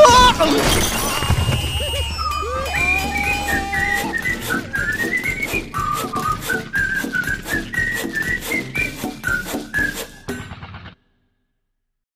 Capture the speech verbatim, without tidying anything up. Oh!